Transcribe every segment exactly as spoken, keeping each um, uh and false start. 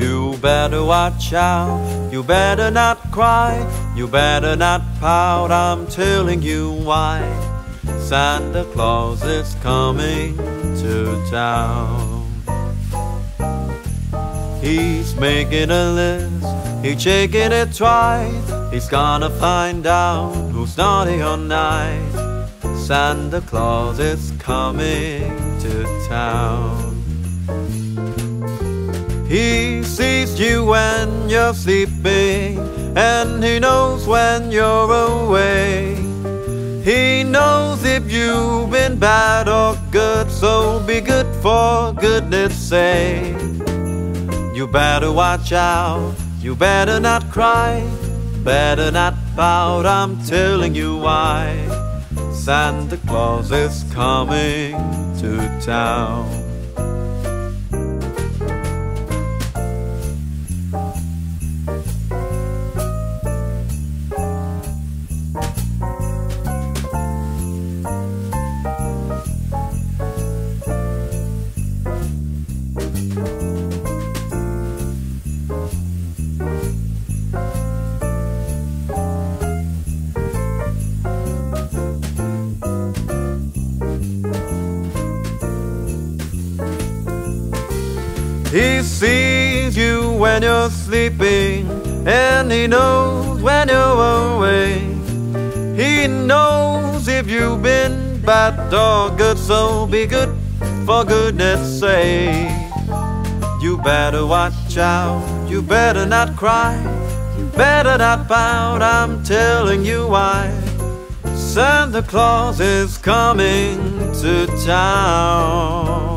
You better watch out, you better not cry, you better not pout, I'm telling you why. Santa Claus is coming to town. He's making a list, he's checking it twice, he's gonna find out who's naughty or nice. Santa Claus is coming to town. He sees you when you're sleeping, and he knows when you're awake. He knows if you've been bad or good, so be good for goodness sake. You better watch out, you better not cry, better not pout, I'm telling you why. Santa Claus is coming to town. He sees you when you're sleeping, and he knows when you're awake. He knows if you've been bad or good, so be good for goodness sake. You better watch out, you better not cry, you better not pout, I'm telling you why. Santa Claus is coming to town.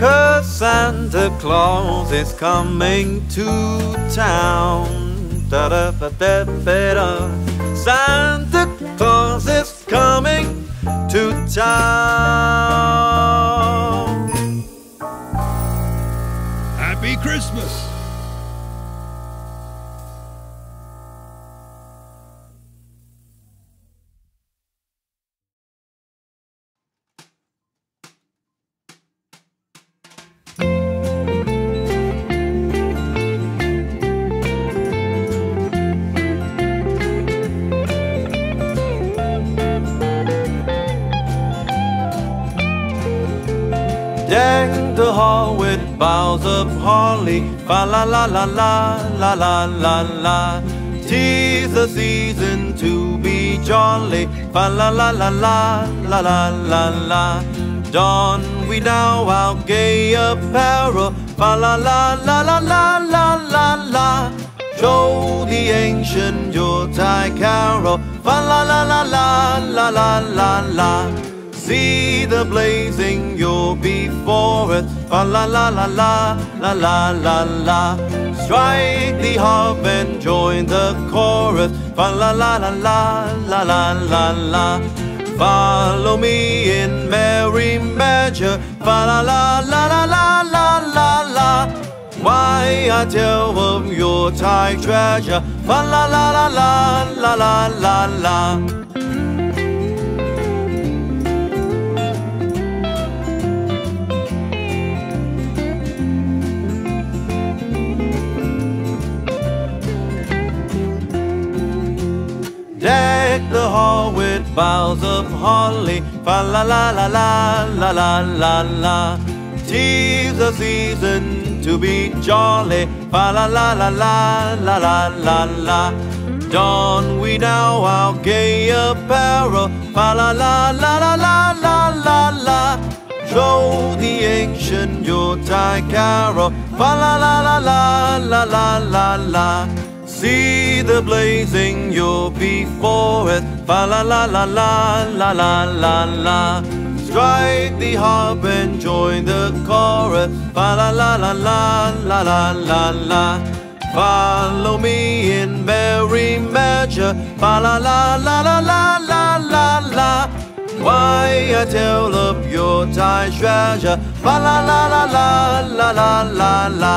'Cause Santa Claus is coming to town. Da da da da da. Santa Claus is coming to town. Happy Christmas. Deck the hall with boughs of holly, fa la la la la la la la la. Tis the season to be jolly, fa la la la la la la la la. Don we now our gay apparel, fa la la la la la la la la. Show the ancient Yuletide carol, fa la la la la la la la la. See the blazing Yule before us, fa la la la la la la la la. Strike the harp and join the chorus, fa la la la la la la la la. Follow me in merry measure, fa la la la la la la la la. Why I tell of your Yuletide treasure, fa la la la la la la la la. Deck the hall with boughs of holly, fa la la la la la la la la. Tis the season to be jolly, fa la la la la la la la la. Don we now our gay apparel, fa la la la la la la la la. Show the ancient Yuletide carol, fa la la la la la la la la. See the blazing Yule before us, fa la la la la la la la la. Strike the harp and join the chorus, fa la la la la la la la la. Follow me in merry measure, fa la la la la la la la la. Why I tell of your Yuletide treasure, fa la la la la la la la la.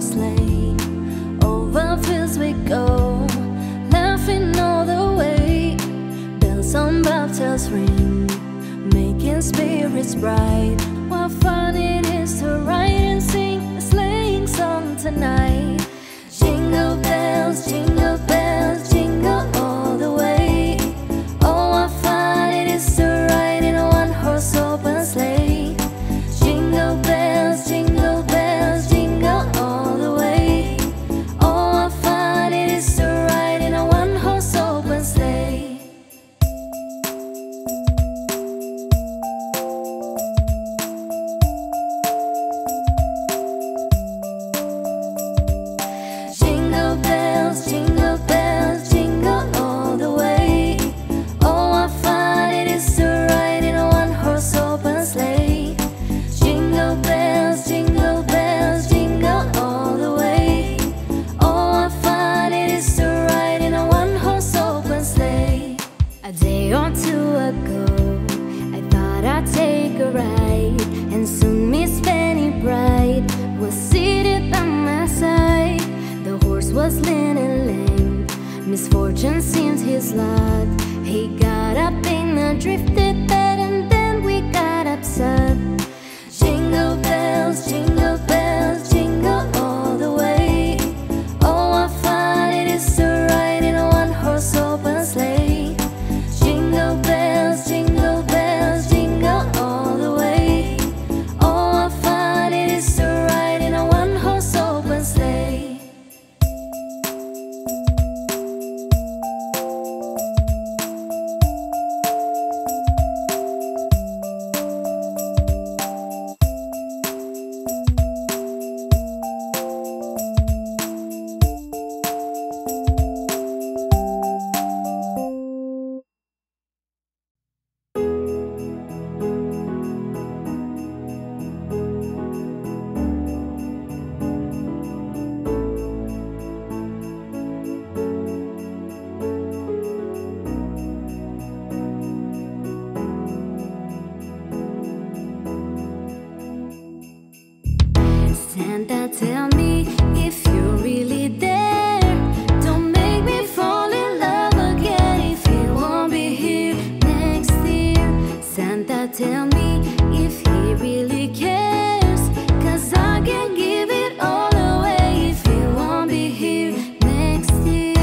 sleigh over fields we go, laughing all the way. Bells on bobtails ring, making spirits bright. What fun it is to ride and sing a sleighing song tonight. Jingle bells, jingle bells, jingle all the way. Oh, what fun it is to ride in a one-horse open sleigh. Jingle bells, jingle bells, jingle all the way. Oh, what fun it is to ride in a one-horse open sleigh. Jingle bells, jingle bells, jingle all the way. Oh, what fun it is to ride in a one-horse open sleigh. Jingle bells, jingle bells, jingle all the way. Oh, what fun it is to ride in a one-horse open sleigh. A day or two ago, I thought I'd take a ride, and soon Miss Fanny Bright was seated by my side. The horse was lean and lame, misfortune seemed his lot. He got up in a drifted bed, and then we got upset. Jingle bells, jingle bells, jingle all the way. Oh, what fun it is to ride in a one-horse open sleigh. Jingle bells, jingle bells, jingle all the way. Oh, what fun it is to ride in a one-horse open sleigh. Santa, tell me if you're really there. Don't make me fall in love again if you won't be here next year. Santa, tell me if he really cares, 'cause I can give it all away if you won't be here next year.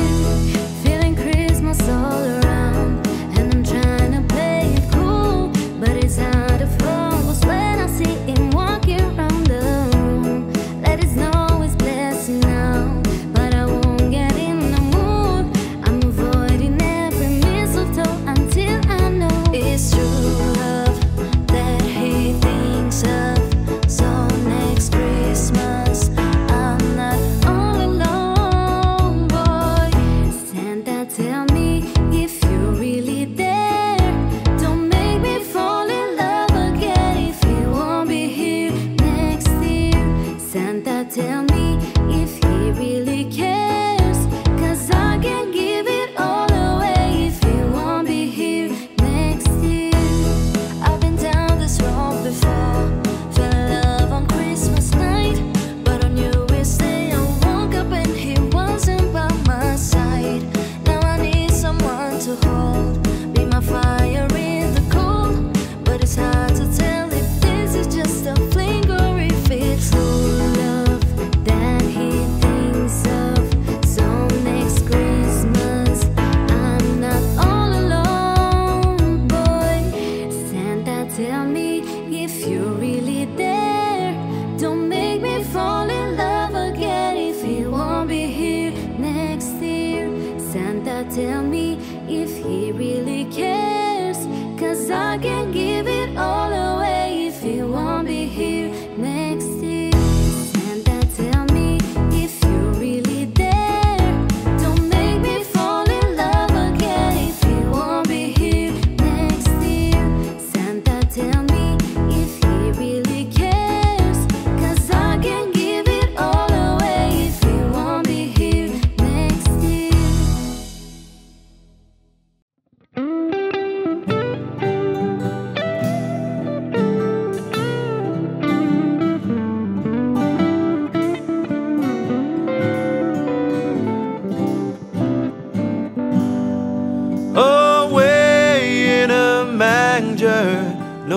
Feeling Christmas all around, and I'm trying to play it cool, but it's out of focus when I see him walking around the that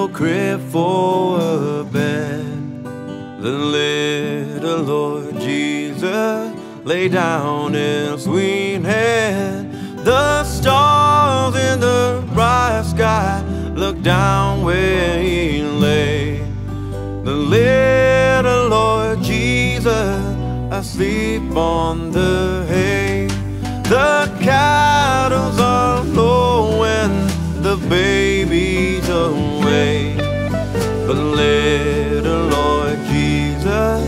no crib for a bed. Then little Lord Jesus lay down his sweet head. The stars in the bright sky looked down where he lay. The little Lord Jesus asleep on the hay. The cattle's are low and the baby's away. But little Lord Jesus,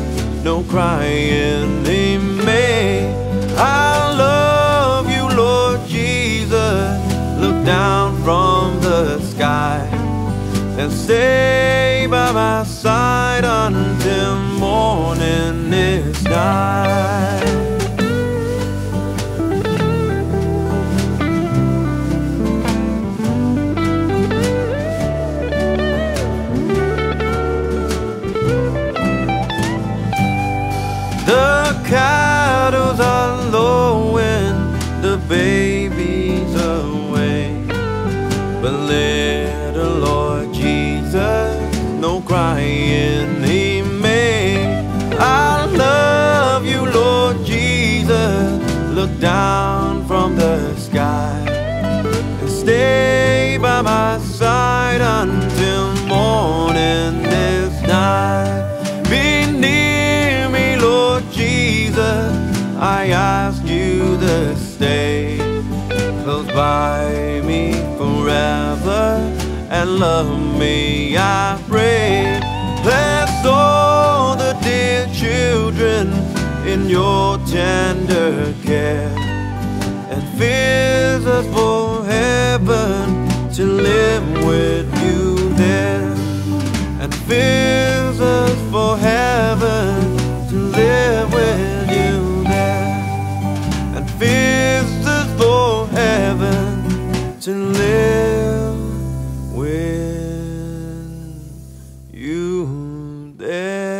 no crying he made. I love you, Lord Jesus, look down from the sky and stay by my side until morning is nigh. The cattle's are low and the baby's away. But little Lord Jesus, no crying he made. I love you, Lord Jesus, look down from the sky and stay by my side until morning is night. I ask you to stay close by me forever and love me, I pray. Bless all the dear children in your tender care and fill us for heaven to live with you there. And fill us for heaven to live with heaven to live with you there.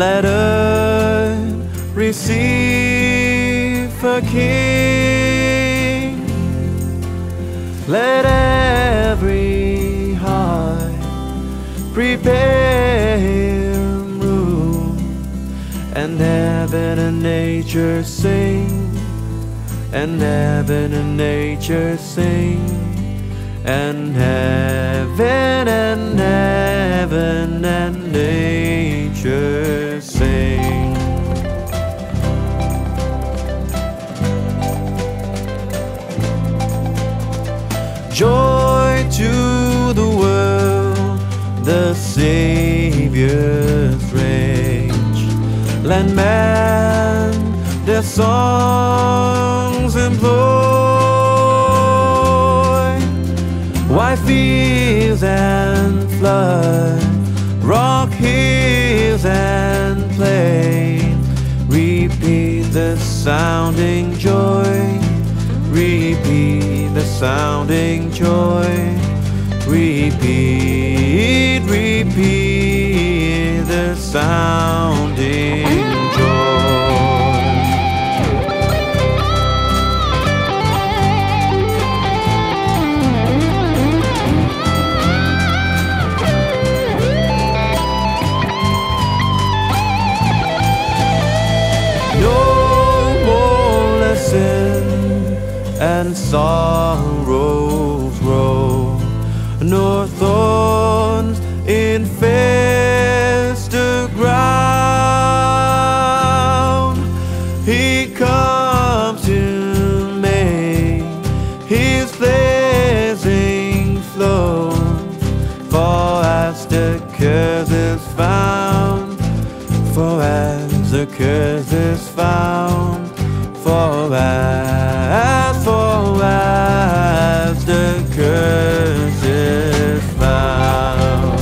let earth receive a King. Let every heart prepare Him room, and heaven and nature sing, and heaven and nature sing, and heaven and heaven and nature sing. Joy to the world, the Savior's reign. Let man their songs employ, while fields and floods, rock hills and plain, repeat the sounding joy, repeat the sounding joy, repeat, repeat the sounding and sorrows grow, nor thorns infest the ground. He comes to make His blessing flow, for as the curse is found, for as the curse is found, for as, for as the curse is found.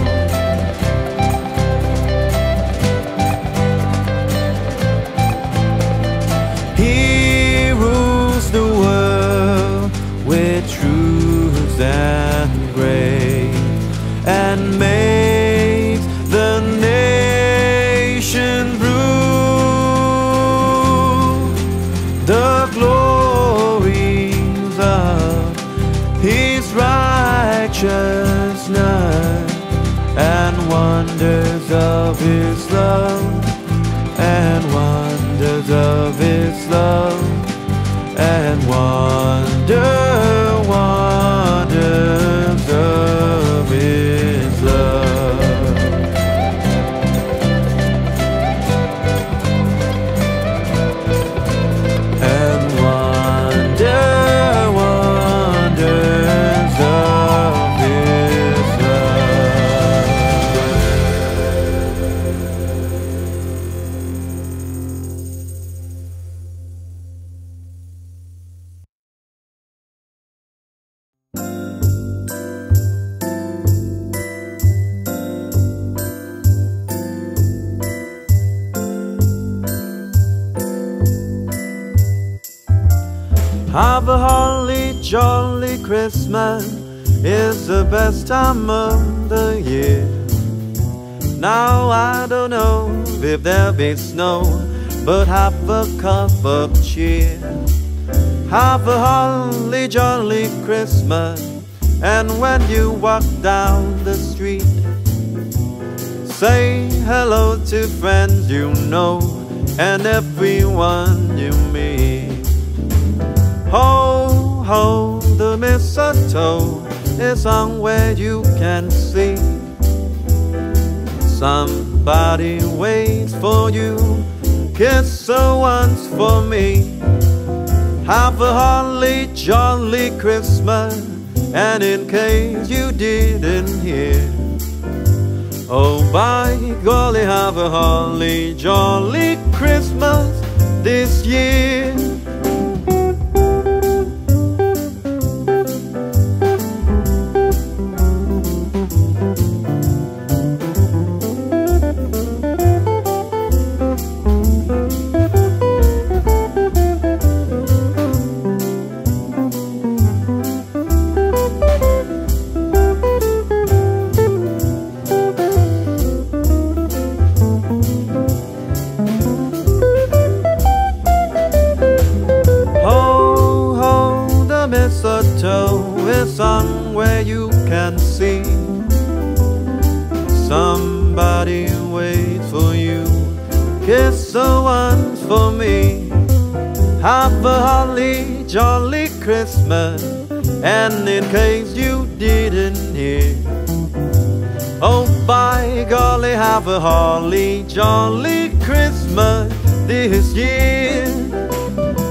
He rules the world with truth and grace, and makes the nation rule. The glories of His righteousness, and wonders of His love, and wonders of His love, and wonder, wonders of His love. Have a holly jolly Christmas, it's the best time of the year. Now I don't know if there'll be snow, but have a cup of cheer. Have a holly jolly Christmas, and when you walk down the street, say hello to friends you know and everyone you meet. Ho, ho, the mistletoe is somewhere you can see. Somebody waits for you, kiss her once for me. Have a holly jolly Christmas, and in case you didn't hear, oh by golly, have a holly jolly Christmas this year. Have a holly jolly Christmas. And in case you didn't hear, oh by golly, have a holly jolly Christmas this year.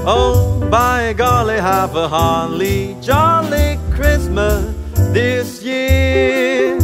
Oh by golly, have a holly jolly Christmas this year.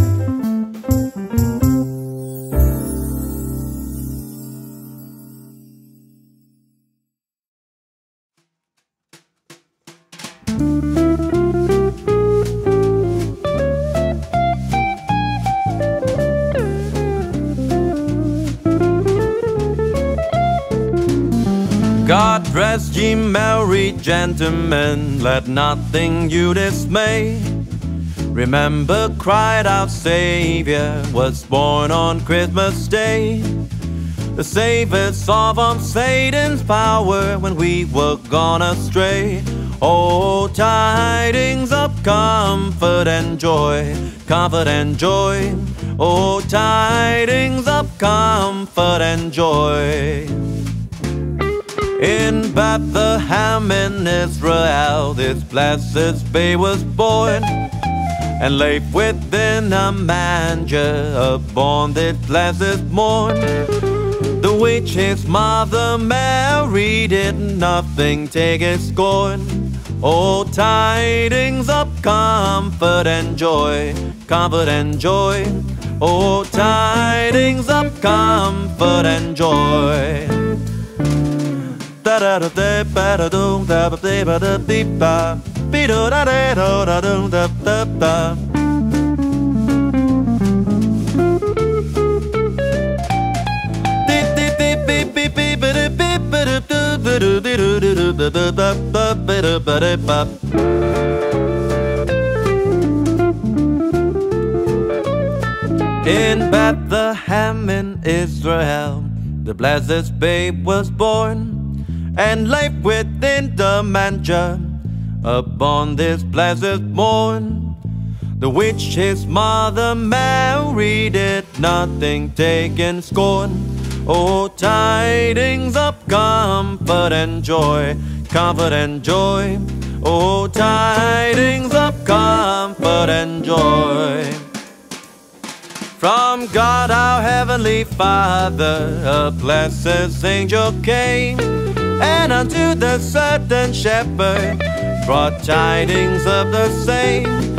God rest ye merry gentlemen, let nothing you dismay. Remember Christ our Savior was born on Christmas Day. The Savior solved from Satan's power when we were gone astray. Oh, tidings of comfort and joy, comfort and joy. Oh, tidings of comfort and joy. In Bethlehem in Israel, this blessed babe was born, and laid within a manger upon this blessed morn. The which his mother Mary did nothing take his scorn. Oh, tidings of comfort and joy, comfort and joy. Oh, tidings of comfort and joy. Da da da da ba da dum da ba da ba da beep ba beep da da da da dum da da ba. Beep beep beep beep beep beep beep beep beep beep beep beep. In Bethlehem in Israel, the blessed babe was born, and life within the manger upon this blessed morn. The which his mother Mary did nothing take in scorn. Oh, tidings of comfort and joy, comfort and joy. Oh, tidings of comfort and joy. From God our Heavenly Father a blessed angel came, and unto the certain shepherd brought tidings of the same,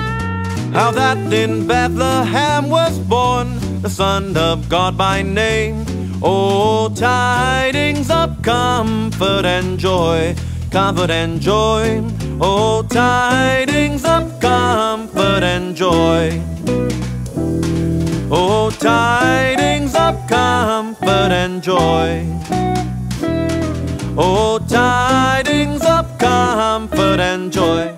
how that in Bethlehem was born the Son of God by name. Oh, tidings of comfort and joy, comfort and joy. Oh, tidings of comfort and joy. Oh, tidings of comfort and joy. Oh, tidings of comfort and joy.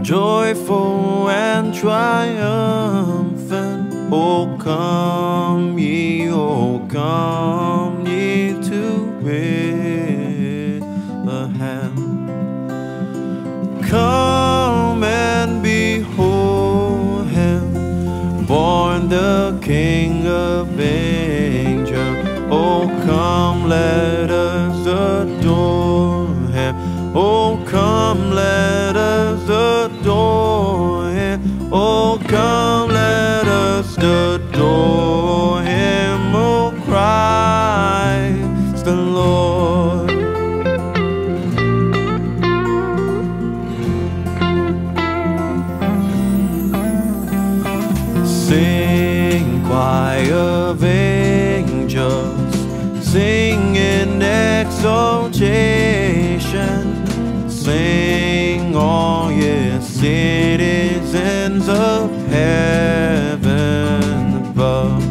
Joyful and triumphant, oh come ye, oh come ye to Bethlehem. Come and behold him, born the King of angels. Oh come, let us adore him. Oh come, let us adore. Oh, come, let us adore him, oh Christ the Lord. Sing, choir of angels, sing in exaltation, sing all ye citizens of heaven above.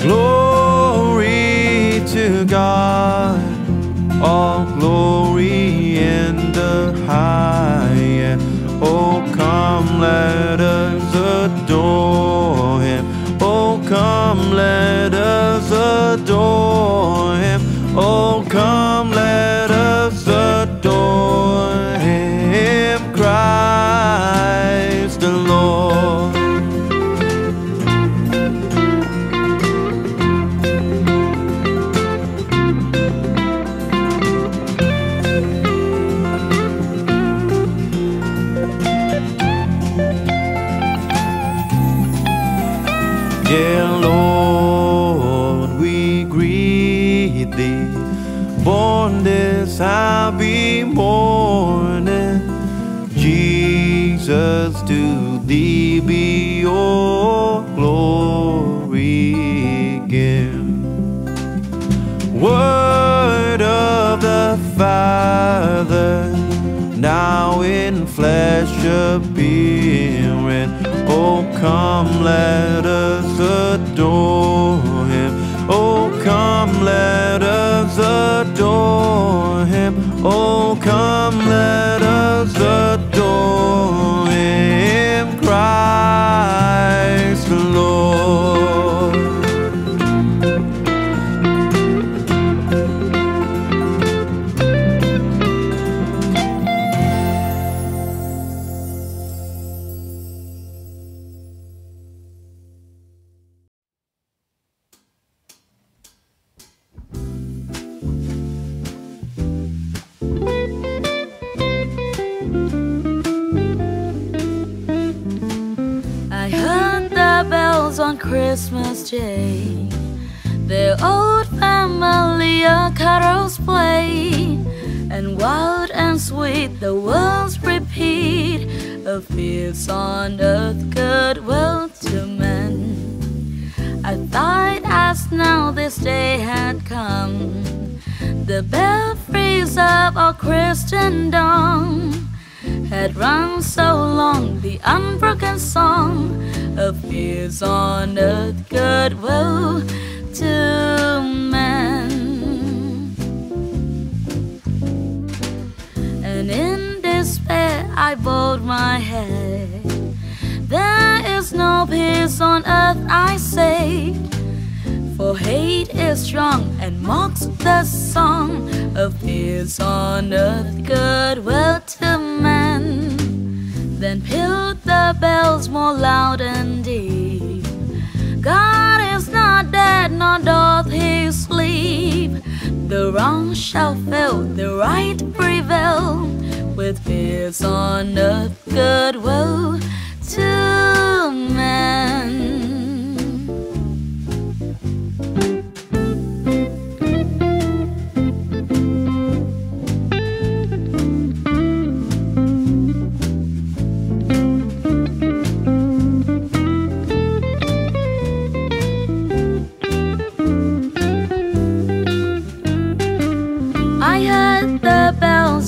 Glory to God. All all glory in the highest. Oh, come, let us adore him. Oh, come, let us adore him. Oh, come, let us adore him, Christ the Lord. Yeah, Lord, we greet Thee, born this happy morning. Jesus, to Thee be all glory given. Word of the Father, now in flesh appearing. Oh, come, let us adore him. Oh, come, let us adore him. Oh, come, let us adore him, Christ the Lord. On Christmas Day, their old family a carols play, and wild and sweet the words repeat of fields on earth, goodwill to men. I thought as now this day had come, the bell frees up our Christendom. Had rung so long the unbroken song of years on earth, goodwill to men. And in despair I bowed my head. There is no peace on earth, I say, for hate is strong and mocks the song of years on earth, goodwill to men. Then pealed the bells more loud and deep. God is not dead, nor doth he sleep. The wrong shall fail, the right prevail, with peace on earth, goodwill to men.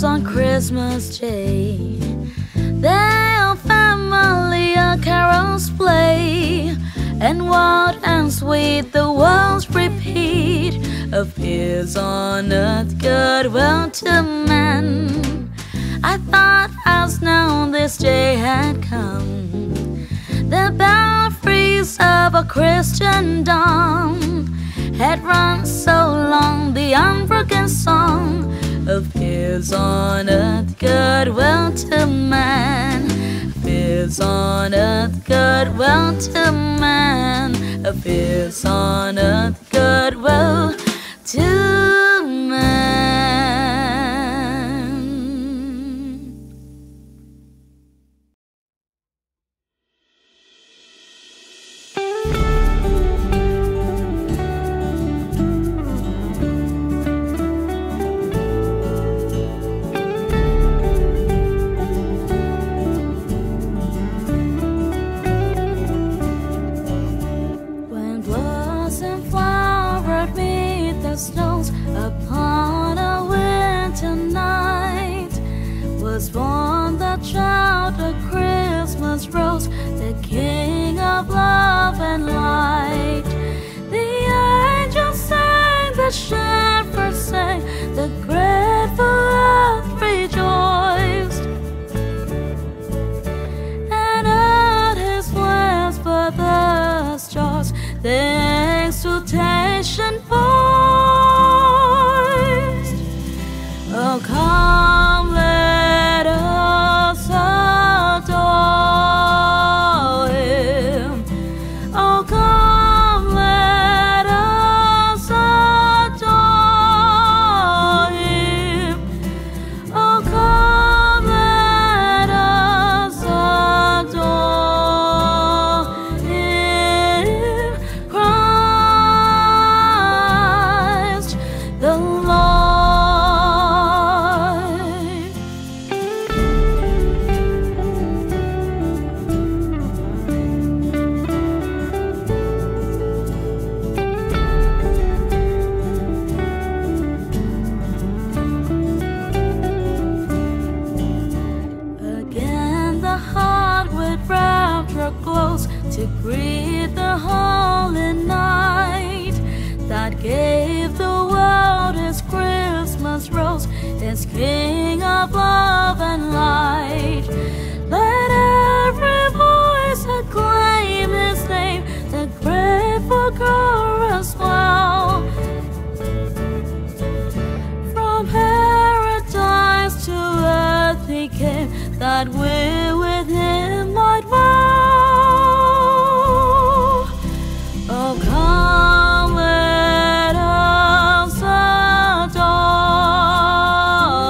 On Christmas Day, their family a carols play, and wild and sweet the words repeat of peace on earth, goodwill to men. I thought as now this day had come, the bell frees of a Christendom had rung so long the unbroken song of peace on earth, goodwill to man. Peace on earth, goodwill to man. A peace on earth, goodwill to man. Snows upon a winter night was born the child of Christmas rose, the King of love and light. The angels sang, the shepherds sang, the great Oh, come, let us adore Him. Oh, come, let us adore Him. Oh, come, let us adore Him. Christ the Lord. Close to greet the holy night that gave the world His Christmas rose, His King of love and light. Let every voice acclaim His name, the grateful chorus swell. From paradise to earth He came, that we with Him might dwell. The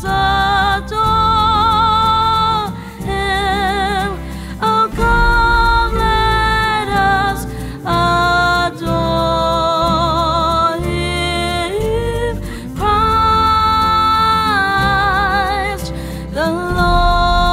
glorious song of old, from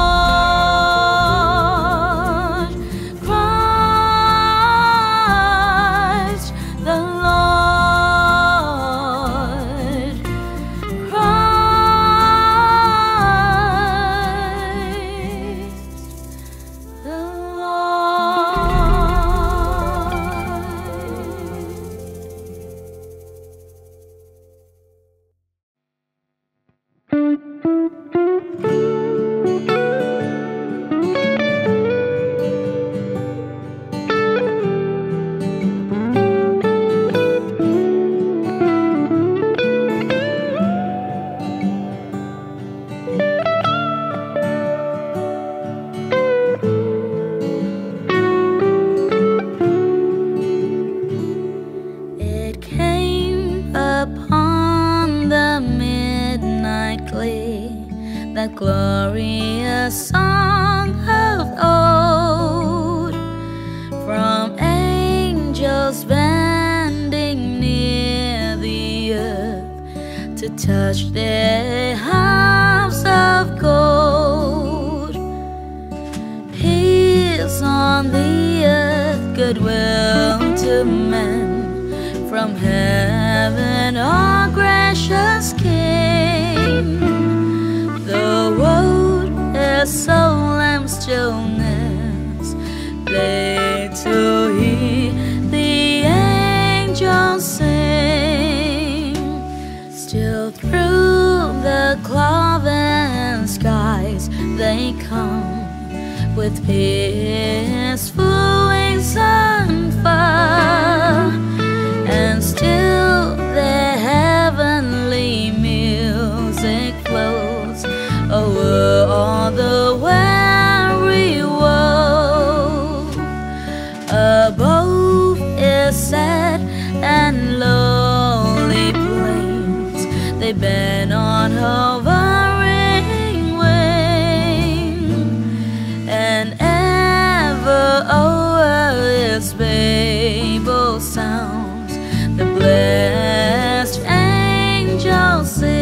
angels bending near the earth to touch their harps of gold. Peace on the earth, goodwill to men, from heaven, our gracious King. The road is solemn stillness, play to hear the angels sing. Still through the cloven skies they come, with peaceful wings and fire, and still their heavenly music flows over all the weary world. Above is sad and lonely plains, they bend on hovering wing, and ever o'er its Babel sounds the blessed angels sing.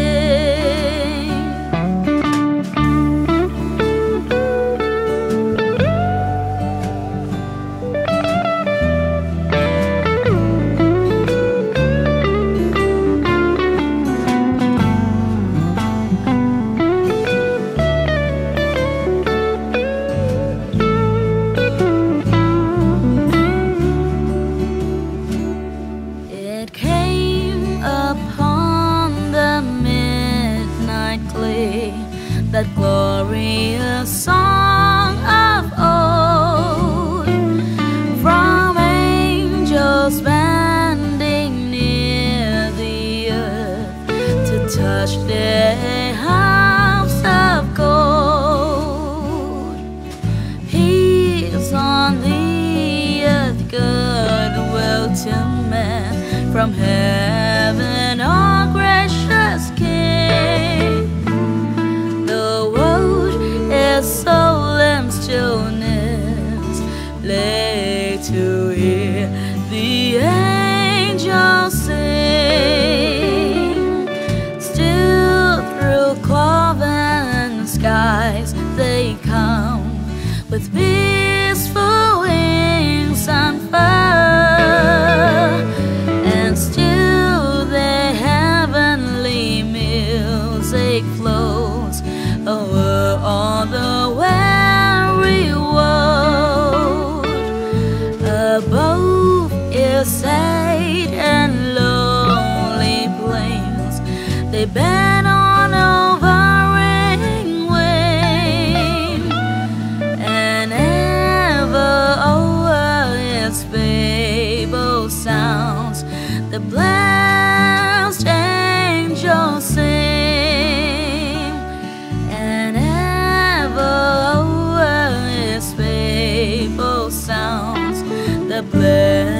That glorious song of old, from angels bending from heaven, O gracious King. The world is soul and stillness. Lay to hear the angels sing. Still through cloven skies they come with peaceful wings and fire, and still the heavenly music flows over all the weary world. Above is sad and lonely plains, they bend on overbearing wind, and ever o'er its feeble sounds the blessed angels sing, and ever o'er its feeble sounds the blessed angels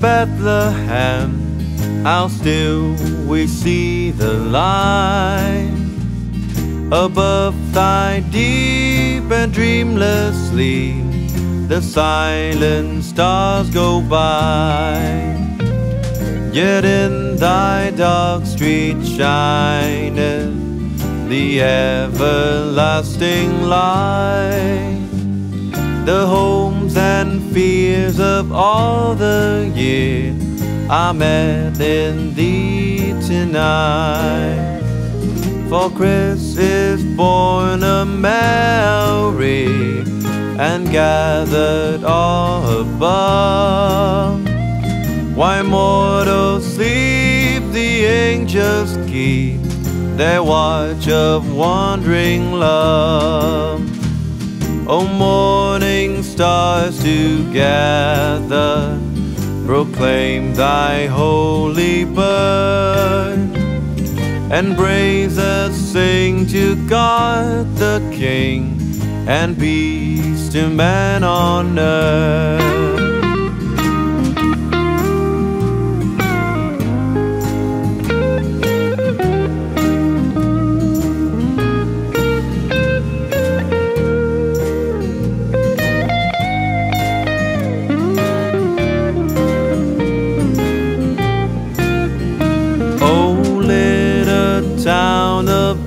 Bethlehem, how still we see the light above thy deep and dreamless sleep. The silent stars go by, yet in thy dark street shineth the everlasting light. The homes and fears of all the year are met in thee tonight. For Christ is born of Mary, and gathered all above. While mortals sleep, the angels keep their watch of wandering love. O morning stars together proclaim thy holy birth, and praises sing to God the King, and peace to man on earth.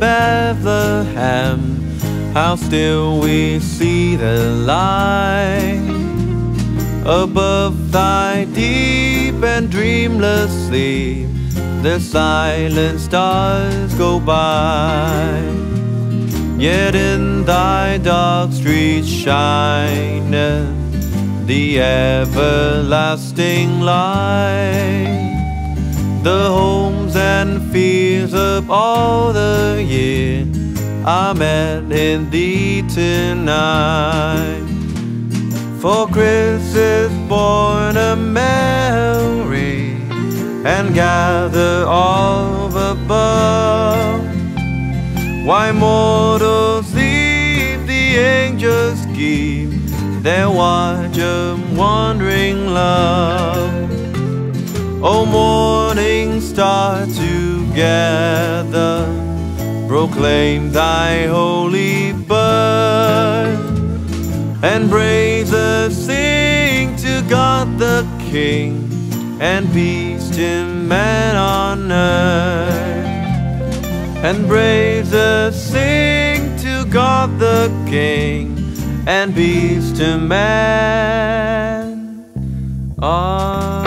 Bethlehem, how still we see the light above thy deep and dreamless sleep. The silent stars go by, yet in thy dark streets shineth the everlasting light. The homes and fears of all the year are met in thee tonight. For Christ is born of Mary, and gather all above. While mortals sleep, the angels keep their watch of wandering love. O morning star together proclaim thy holy birth, and praises sing to God the King, and peace to man on earth. And praises sing to God the King, and peace to man on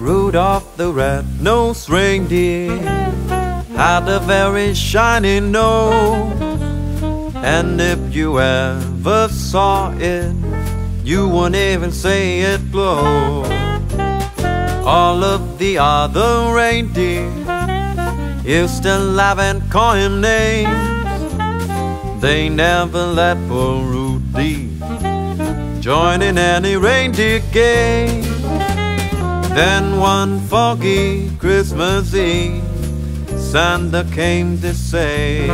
Rudolph the red-nosed reindeer had a very shiny nose, and if you ever saw it, you wouldn't even say it glowed. All of the other reindeer used to laugh and call him names. They never let poor Rudy join in any reindeer game. Then one foggy Christmas Eve, Santa came to say,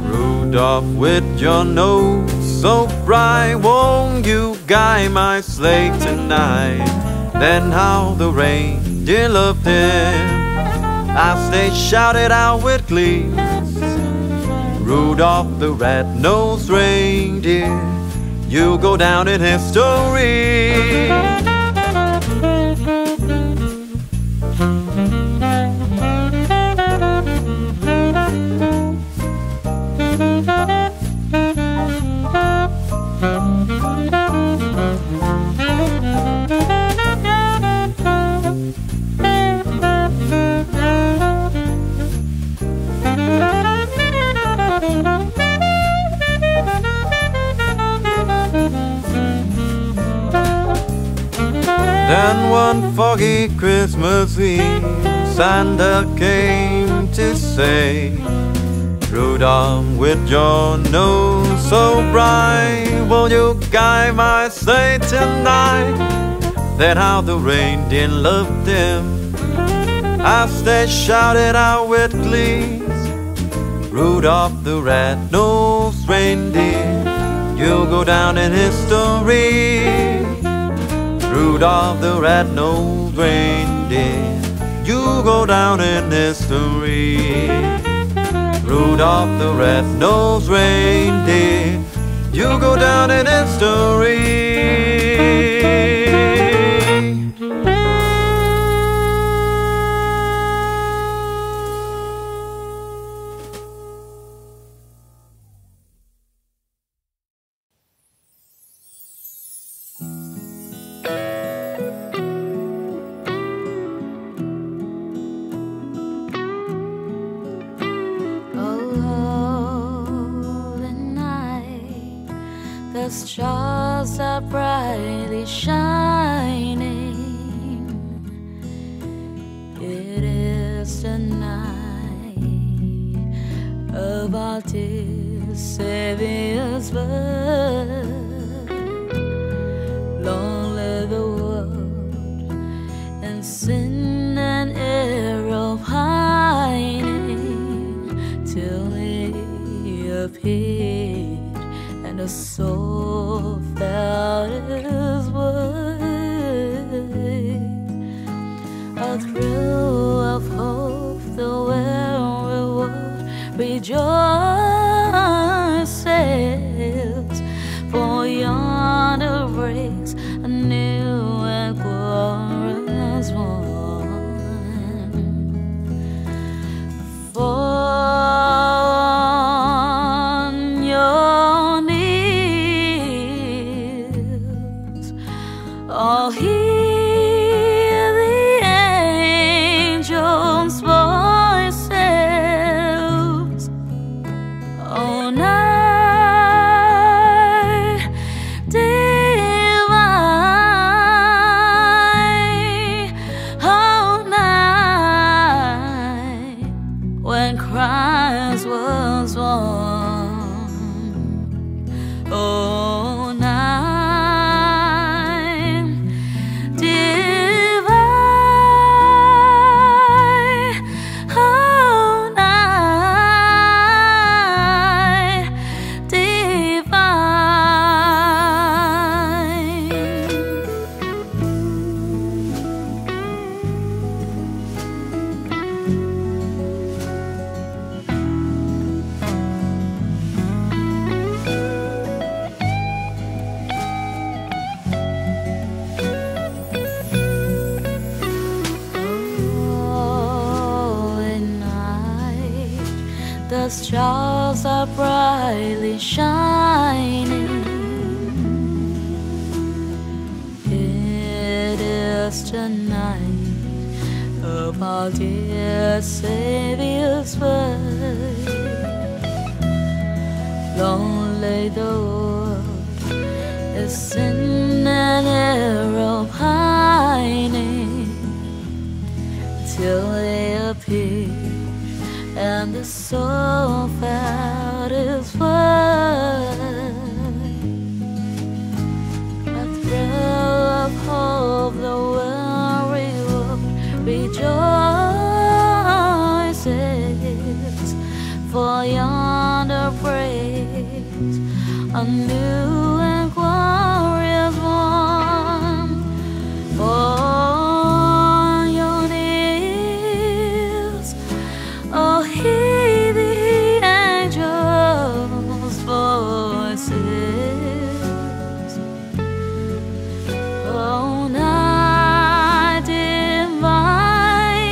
Rudolph, with your nose so bright, won't you guide my sleigh tonight? Then how the reindeer loved him, as they shouted out with glee, Rudolph the red-nosed reindeer, you go down in history. Then one foggy Christmas Eve, Santa came to say, Rudolph, with your nose so bright, will you guide my sleigh tonight? Then how the reindeer loved him, as they shouted out with glee, Rudolph the red-nosed reindeer, you'll go down in history. Rudolph the red-nosed reindeer, you go down in history. Rudolph the red-nosed reindeer, you go down in history. Thank you. shining. It is the night of our dear Saviour's birth. Long live the world and sin and error pining, till He appeared and a soul felt His worth. A thrill of hope, the weary world rejoices, for yonder breaks a new and glorious morn. On your knees, all here the angels' voices. All night, divine, all night, when Christ was born. Oh, the stars are brightly shining. It is the night of our dear Saviour's birth. Long lay the world in sin and error pining, till He appeared and the soul felt His worth. A thrill of hope, the weary world rejoices, for yonder breaks a new and glorious morn. Oh, all night divine.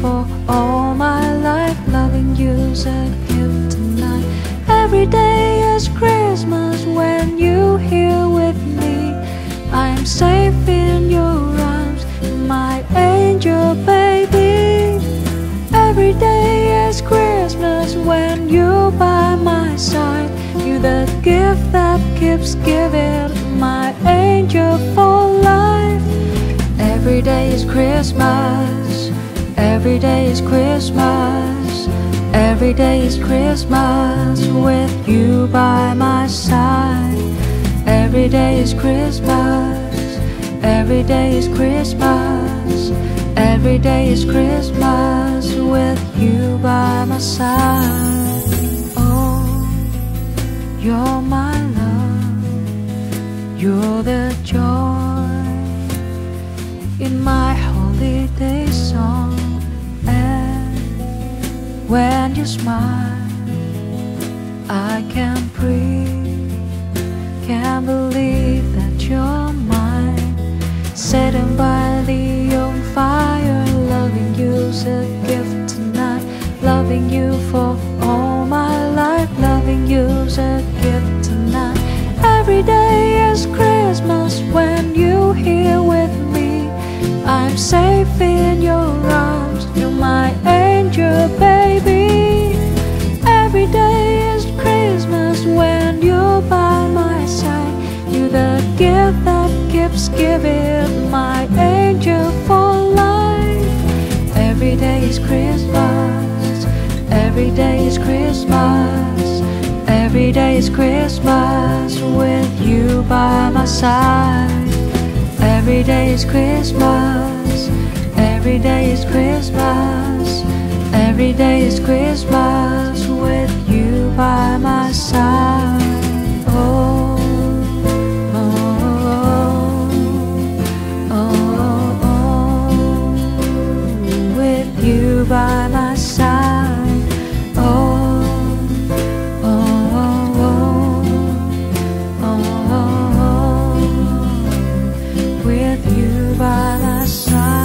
for all my life. Loving you's a gift tonight. Every day is Christmas when you're here with me. I'm safe in your arms, my angel baby. Every day is Christmas when you're by my side. You're the gift that keeps giving, my angel for life. Every day is Christmas, every day is Christmas, every day is Christmas with you by my side. Every day is Christmas, every day is Christmas, every day is Christmas with you by my side. Oh, you're my love, you're the joy in my holiday song. And when you smile, I can't breathe. Can't believe that you're mine. Sitting by the open fire, loving you's a gift tonight. Loving you for all my life. Loving you's a gift tonight. Every day is Christmas when you're here with me. I'm safe in your arms, you're my angel baby. Every day is Christmas when you're by my side. You're the gift that keeps giving, my angel for life. Every day is Christmas, every day is Christmas, every day is Christmas with you by my side. Every day is Christmas, every day is Christmas, every day is Christmas with you by my side. Oh, oh, oh, oh, oh, with you by my side. Oh, oh, oh, oh, oh, oh. You by my side.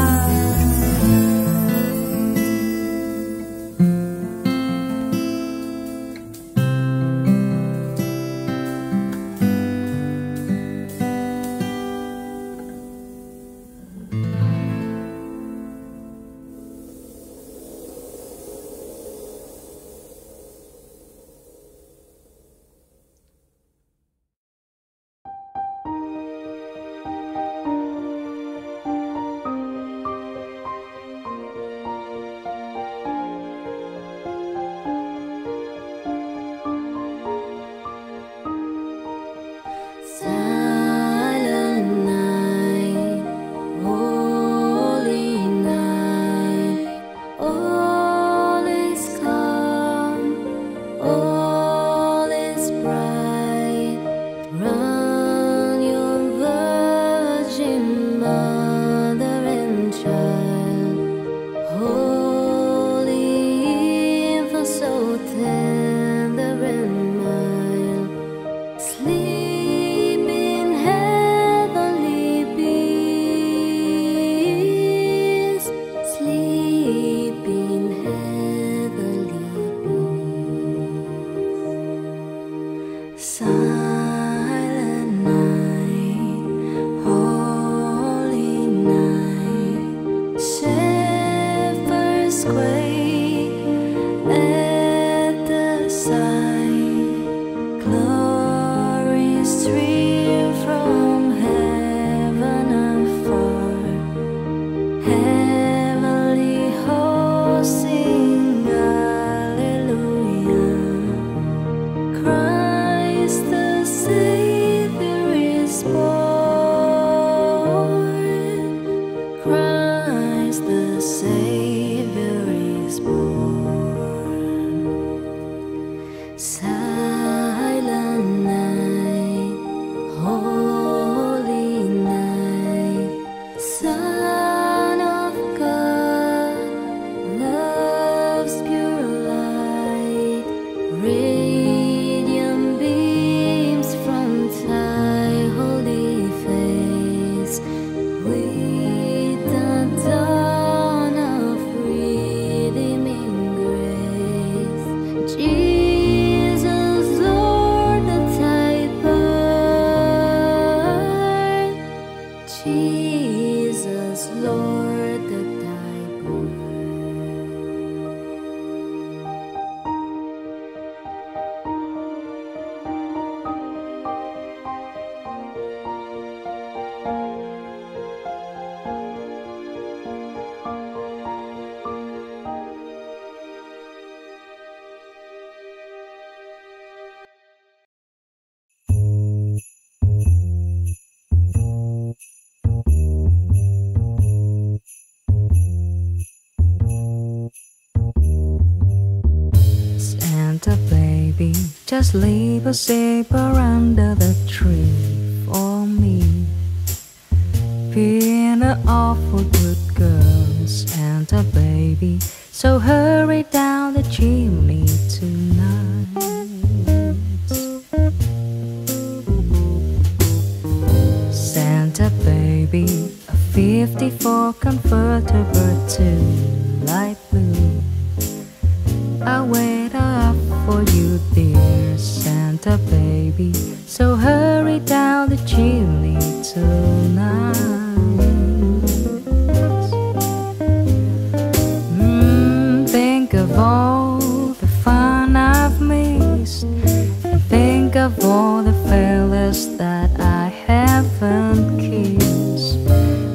Just leave a zipper under the tree for me. Being an awful good girl and a baby, so hurry down the chimney tonight. Santa baby, a fifty-four convertible to light blue. I'll wait up for you, dear Santa baby, so hurry down the chimney tonight. Mm, think of all the fun I've missed, and think of all the fellas that I haven't kissed.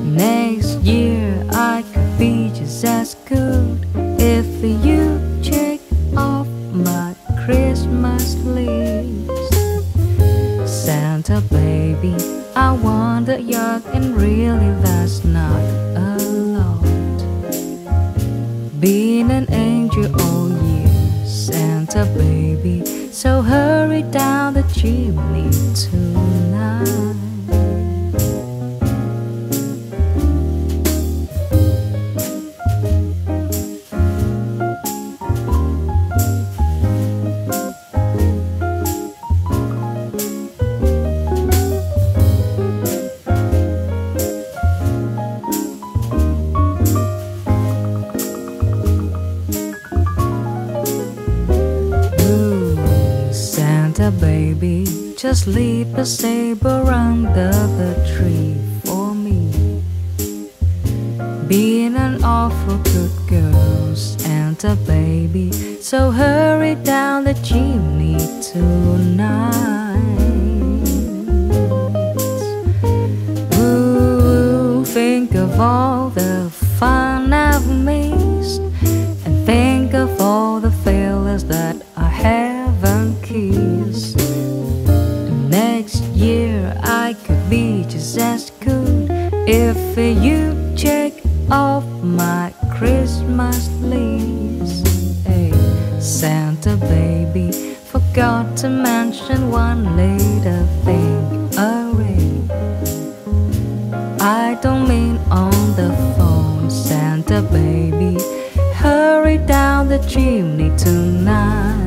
Next year I could be just as good if you check off my Christmas list. Santa baby, I want a yacht, and really that's not a lot. Being an angel all year, Santa baby, so hurry down the chimney tonight. Baby, just leave a saber under the tree for me. Being an awful good girl, Santa baby, so hurry down the chimney tonight. Ooh, think of all the fun I've missed, and think of all the failures that I haven't kissed. Next year I could be just as good if you check off my Christmas list. Hey, Santa baby, forgot to mention one little thing. A ring. I don't mean on the phone, Santa baby. Hurry down the chimney tonight.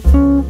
Thank you.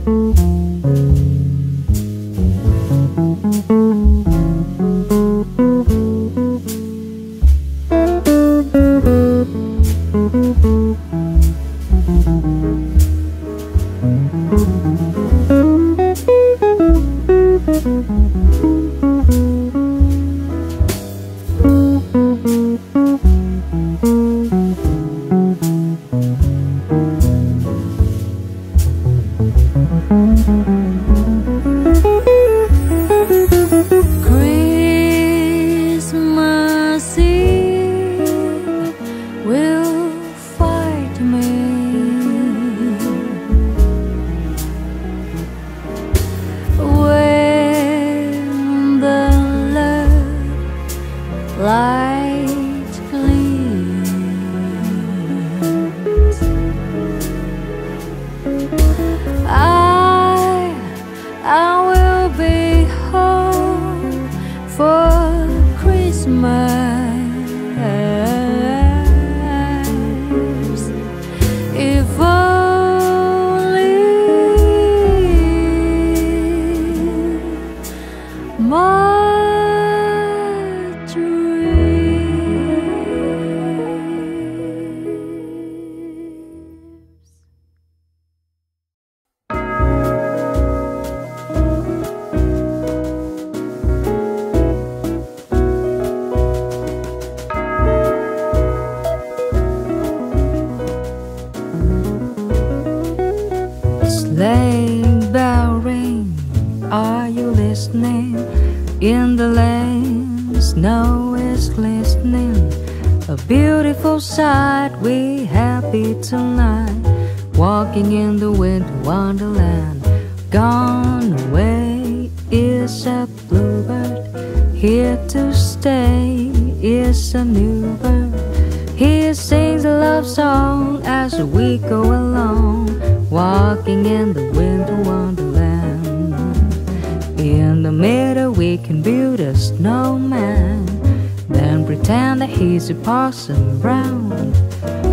Possum Brown.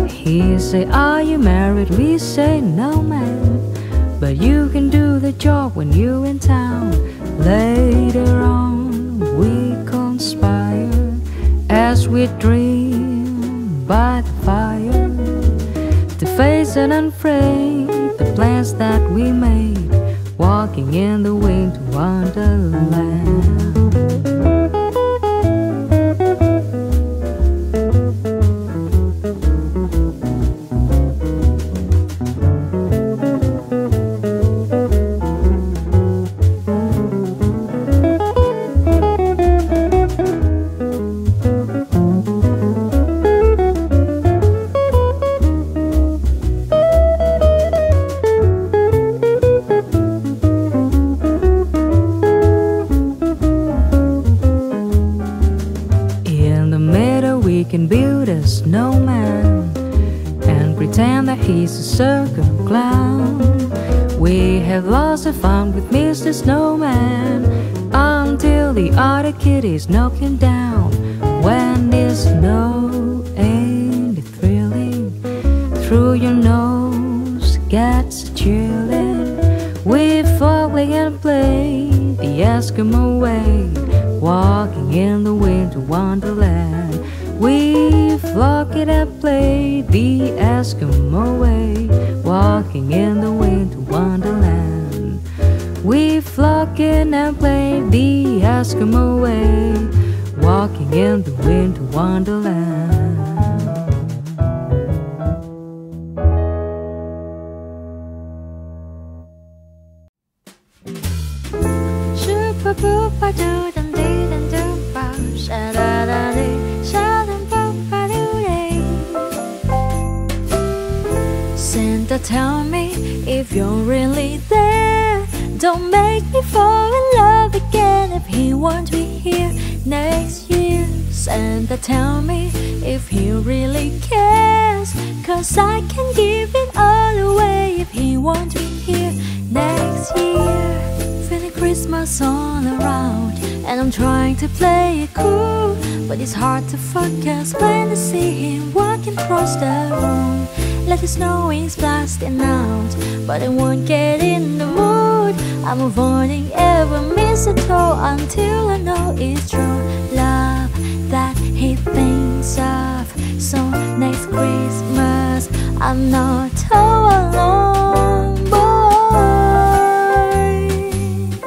He say, are you married? We say, no man, but you can do the job when you in town. Later on we conspire as we dream by the fire to face and unframe the plans that we made, walking in the winter wonderland. Kitty's knocking down. When is snow, ain't it thrilling? Through your nose gets chilling. We fondly and play the Eskimo way, walking in the winter wonderland. We flock it and play the Eskimo way, walking in the winter wonderland. We flock it and play the Eskimo way, walking in the winter wonderland. Santa, tell me if you're really there. Don't make me fall in love again if he won't be here next year. Santa, tell me if he really cares, cause I can give it all away if he won't be here next year. Feeling Christmas all around, and I'm trying to play it cool, but it's hard to focus when I see him walking across the room. Let the snow is blasting out, but I won't get in the mood. I'm avoiding every mistletoe until I know it's true love that he thinks of. So next Christmas I'm not all alone, boy.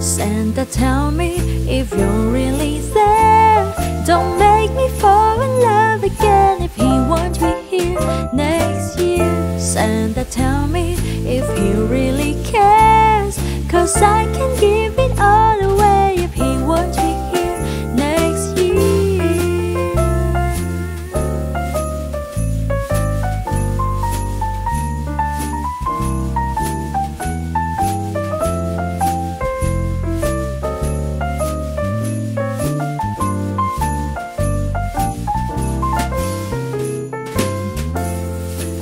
Santa, tell me if you're really there. Don't make me fall in love again if he won't be here next year. Santa, tell me if he really cares, cause I can give it all away if he won't be here next year.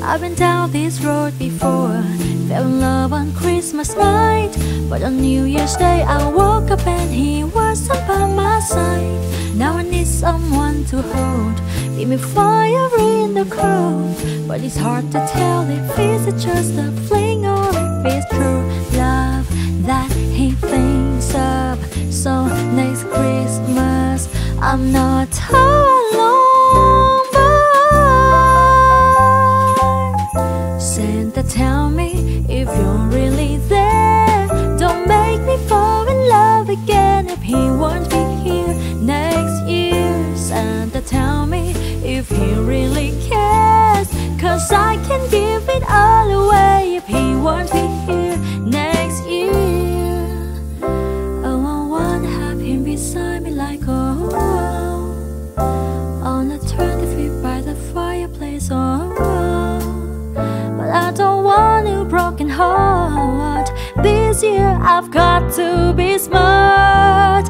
I've been down this road before, fell in love on Christmas night, but on New Year's Day I woke up and he wasn't by my side. Now I need someone to hold, leave me fire in the cold, but it's hard to tell if it's just a fling or if it's true love that he thinks of. So not all over. Santa, tell me if you're really there. Don't make me fall in love again if he won't be here next year. Santa, tell me if he really cares, 'cause I can give it all away if he won't be here next year. Oh, I wanna have him beside me like oh, oh, on a twenty-fifth by the fireplace. Oh, oh, but I don't want a broken heart. This year I've got to be smart.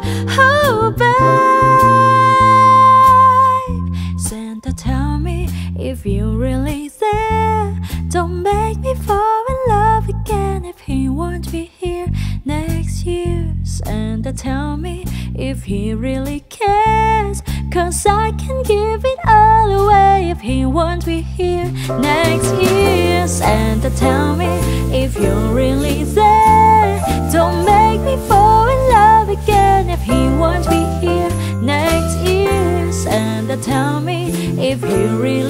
Oh, babe, Santa, tell me if you really there. Don't make me fall in love again if he won't be here next year. Santa, tell me if he really cares, 'cause I can give it all away if he won't be here next year. Santa, tell me if you're really there. Don't make me fall in love again if he won't be here next year. Santa, tell me if you really